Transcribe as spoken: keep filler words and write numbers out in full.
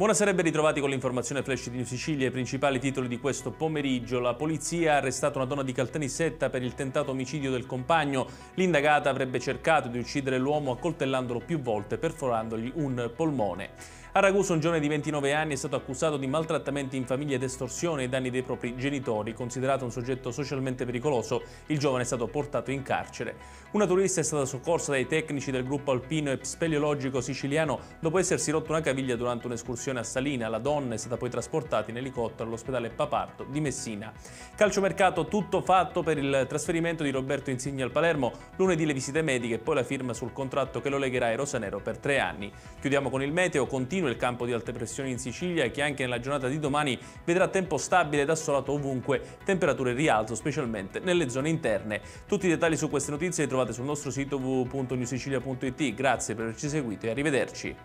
Buonasera e ben ritrovati con l'informazione flash di New Sicilia. I principali titoli di questo pomeriggio. La polizia ha arrestato una donna di Caltanissetta per il tentato omicidio del compagno. L'indagata avrebbe cercato di uccidere l'uomo accoltellandolo più volte, perforandogli un polmone. A Ragusa un giovane di ventinove anni è stato accusato di maltrattamenti in famiglia ed estorsione ai danni dei propri genitori. Considerato un soggetto socialmente pericoloso, il giovane è stato portato in carcere. Una turista è stata soccorsa dai tecnici del gruppo alpino e speleologico siciliano dopo essersi rotto una caviglia durante un'escursione a Salina. La donna è stata poi trasportata in elicottero all'ospedale Paparto di Messina. Calciomercato tutto fatto per il trasferimento di Roberto Insigne al Palermo. Lunedì le visite mediche e poi la firma sul contratto che lo legherà ai rosanero per tre anni. Chiudiamo con il meteo. Continua il campo di alte pressioni in Sicilia, che anche nella giornata di domani vedrà tempo stabile ed assolato ovunque, temperature in rialzo specialmente nelle zone interne. Tutti i dettagli su queste notizie li trovate sul nostro sito w w w punto new sicilia punto i t. Grazie per averci seguito e arrivederci.